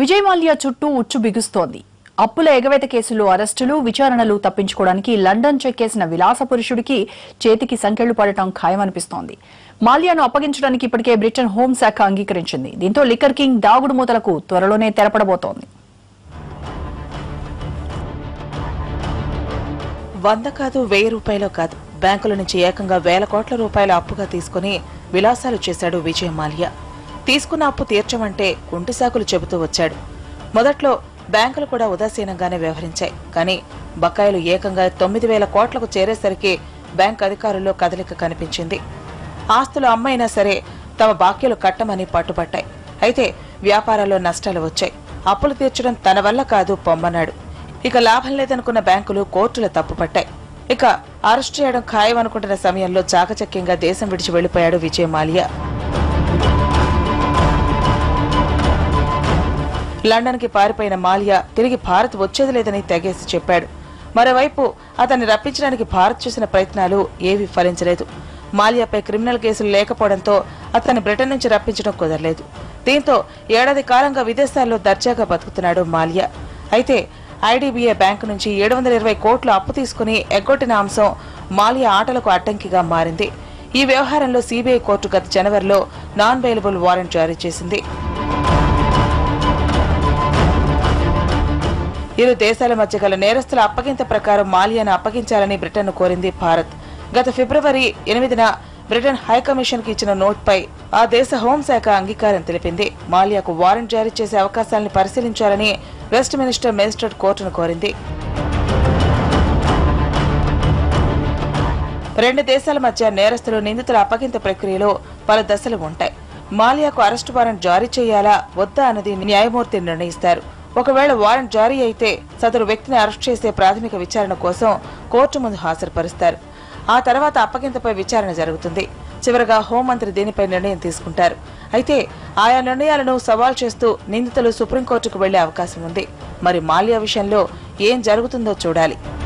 విజయ్ మాల్యా చుట్టూ ఉచ్చు బిగుస్తోంది. అప్పుల ఎగవేత కేసులో అరెస్టులు, విచారణలు తప్పించుకోవడానికి లండన్ చెక్కేసిన విలాస పురుషుడికి చేతికి సంకెళ్లు పడటం ఖాయమనిపిస్తోంది. మాల్యాను అప్పగించడానికి ఇప్పటికే బ్రిటన్ హోంశాఖ అంగీకరించింది. దీంతో లిక్కర్ కింగ్ దాగుడు మూతలకు త్వరలోనే తెరపడబోతోంది. 100 కాదు 1000 రూపాయలు కాదు, బ్యాంకుల నుంచి ఏకంగా వేల కోట్ల రూపాయల అప్పుగా తీసుకుని విలాసాలు చేశాడు విజయ్ మాల్యా. తీసుకున్న అప్పు తీర్చమంటే కుంటిసాకులు చెబుతూ వచ్చాడు. మొదట్లో బ్యాంకులు కూడా ఉదాసీనంగానే వ్యవహరించాయి. కానీ బకాయిలు ఏకంగా 9,000 కోట్లకు చేరేసరికి బ్యాంక్ అధికారుల్లో కదలిక కనిపించింది. ఆస్తులు అమ్మైనా సరే తమ బాకీలు కట్టమని పట్టుబట్టాయి. అయితే వ్యాపారాల్లో నష్టాలు వచ్చాయి. అప్పులు తీర్చడం తన వల్ల కాదు పొమ్మన్నాడు. ఇక లాభం లేదనుకున్న బ్యాంకులు కోర్టుల తప్పుపట్టాయి. ఇక అరెస్ట్ చేయడం ఖాయం అనుకుంటున్న సమయంలో చాకచక్యంగా దేశం విడిచి వెళ్లిపోయాడు విజయ్ మాల్యా. లండన్కి పారిపోయిన మాల్యా తిరిగి భారత్ వచ్చేది లేదని తెగేసి చెప్పాడు. మరోవైపు అతన్ని రప్పించడానికి భారత్ చేసిన ప్రయత్నాలు ఏవీ ఫలించలేదు. మాల్యాపై క్రిమినల్ కేసులు లేకపోవడంతో అతన్ని బ్రిటన్ నుంచి రప్పించడం కుదరలేదు. దీంతో ఏడాది కాలంగా విదేశాల్లో దర్జాగా బతుకుతున్నాడు మాల్యా. అయితే ఐడీబీఐ బ్యాంకు నుంచి 720 కోట్లు అప్పు తీసుకుని ఎగ్గొట్టిన అంశం మాల్యా ఆటలకు అడ్డంకిగా మారింది. ఈ వ్యవహారంలో సీబీఐ కోర్టు గత జనవరిలో నాన్ బెయిలబుల్ వారెంట్ జారీ చేసింది. ఇరు దేశాల మధ్య గల నేరస్తుల అప్పగింత ప్రకారం మాల్యాను అప్పగించాలని బ్రిటన్ను కోరింది భారత్. గత ఫిబ్రవరి 8న బ్రిటన్ హైకమిషన్కి ఇచ్చిన నోట్పై ఆ దేశ హోంశాఖ అంగీకారం తెలిపింది. మాల్యాకు వారెంట్ జారీ చేసే అవకాశాలను పరిశీలించాలని వెస్ట్ మినిస్టర్ మేజిస్ట్రేట్ కోర్టును కోరింది. రెండు దేశాల మధ్య నేరస్తులు, నిందితుల అప్పగింత ప్రక్రియలో పలు దశలు ఉంటాయి. మాల్యాకు అరెస్టు వారెంట్ జారీ చేయాలా వద్దా అన్నది న్యాయమూర్తి నిర్ణయిస్తారు. ఒకవేళ వారెంట్ జారీ అయితే సదరు వ్యక్తిని అరెస్టు చేసే ప్రాథమిక విచారణ కోసం కోర్టు ముందు హాజరుపరుస్తారు. ఆ తర్వాత అప్పగింతపై విచారణ జరుగుతుంది. చివరగా హోంమంత్రి దీనిపై నిర్ణయం తీసుకుంటారు. అయితే ఆయా నిర్ణయాలను సవాల్ చేస్తూ నిందితులు సుప్రీంకోర్టుకు వెళ్లే అవకాశం ఉంది. మరి మాల్యా విషయంలో ఏం జరుగుతుందో చూడాలి.